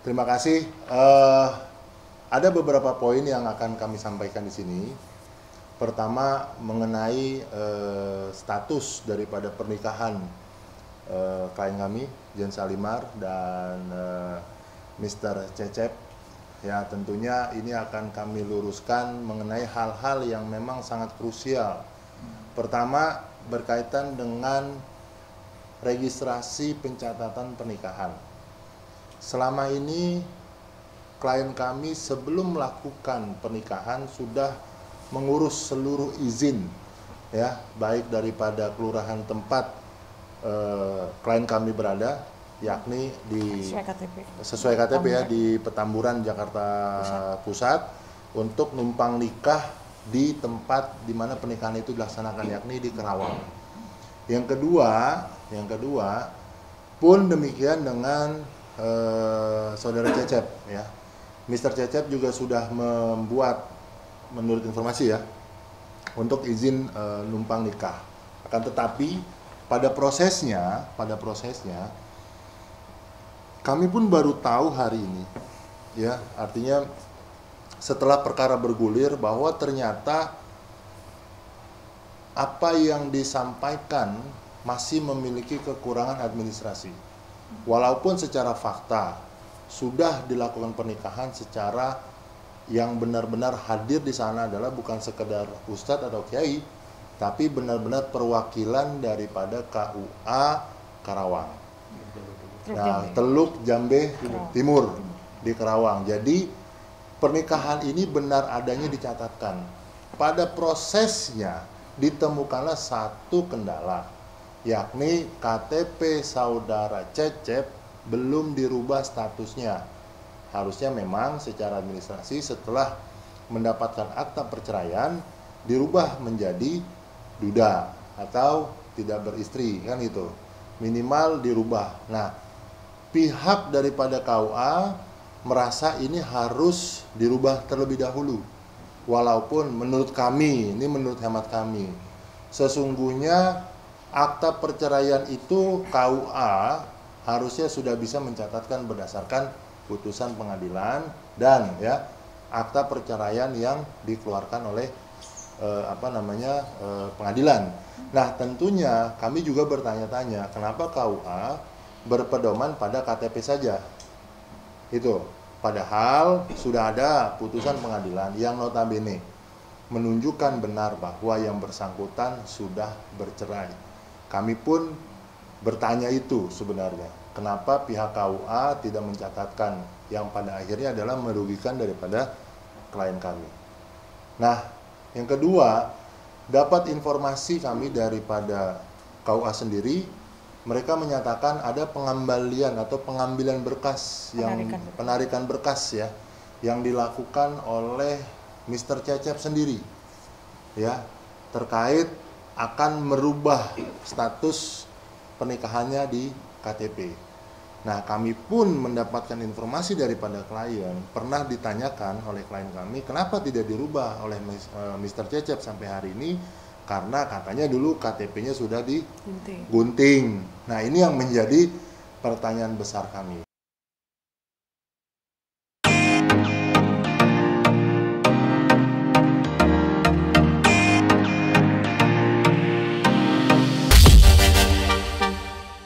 Terima kasih. Ada beberapa poin yang akan kami sampaikan di sini. Pertama, mengenai status daripada pernikahan klien kami, Jane Shalimar dan Mr. Cecep. Ya, tentunya ini akan kami luruskan mengenai hal-hal yang memang sangat krusial. Pertama, berkaitan dengan registrasi pencatatan pernikahan. Selama ini, klien kami sebelum melakukan pernikahan sudah mengurus seluruh izin, ya, baik daripada kelurahan tempat klien kami berada, yakni di sesuai KTP ya, di Petamburan Jakarta Pusat, untuk numpang nikah di tempat di mana pernikahan itu dilaksanakan, yakni di Karawang. Yang kedua pun demikian dengan saudara Cecep ya. Mr. Cecep juga sudah membuat, menurut informasi ya, untuk izin numpang nikah. Akan tetapi pada prosesnya kami pun baru tahu hari ini, ya, artinya setelah perkara bergulir, bahwa ternyata apa yang disampaikan masih memiliki kekurangan administrasi. Walaupun secara fakta sudah dilakukan pernikahan secara yang benar-benar hadir di sana adalah bukan sekedar ustadz atau kiai, tapi benar-benar perwakilan daripada KUA Karawang. Nah, Teluk Jambe Timur di Karawang. Jadi pernikahan ini benar adanya dicatatkan. Pada prosesnya ditemukanlah satu kendala, yakni KTP saudara Cecep belum dirubah statusnya. Harusnya memang secara administrasi setelah mendapatkan akta perceraian dirubah menjadi duda atau tidak beristri, kan itu. Minimal dirubah. Nah, pihak daripada KUA merasa ini harus dirubah terlebih dahulu. Walaupun menurut kami, ini menurut hemat kami, sesungguhnya akta perceraian itu KUA harusnya sudah bisa mencatatkan berdasarkan putusan pengadilan dan ya akta perceraian yang dikeluarkan oleh pengadilan. Nah, tentunya kami juga bertanya-tanya kenapa KUA berpedoman pada KTP saja. Itu padahal sudah ada putusan pengadilan yang notabene menunjukkan benar bahwa yang bersangkutan sudah bercerai. Kami pun bertanya itu sebenarnya, kenapa pihak KUA tidak mencatatkan, yang pada akhirnya adalah merugikan daripada klien kami. Nah, yang kedua, dapat informasi kami daripada KUA sendiri, mereka menyatakan ada pengembalian atau pengambilan berkas, penarikan berkas ya, yang dilakukan oleh Mr. Cecep sendiri ya, terkait akan merubah status pernikahannya di KTP. Nah, kami pun mendapatkan informasi daripada klien, pernah ditanyakan oleh klien kami kenapa tidak dirubah oleh Mr. Cecep sampai hari ini, karena katanya dulu KTP-nya sudah digunting. Nah, ini yang menjadi pertanyaan besar kami.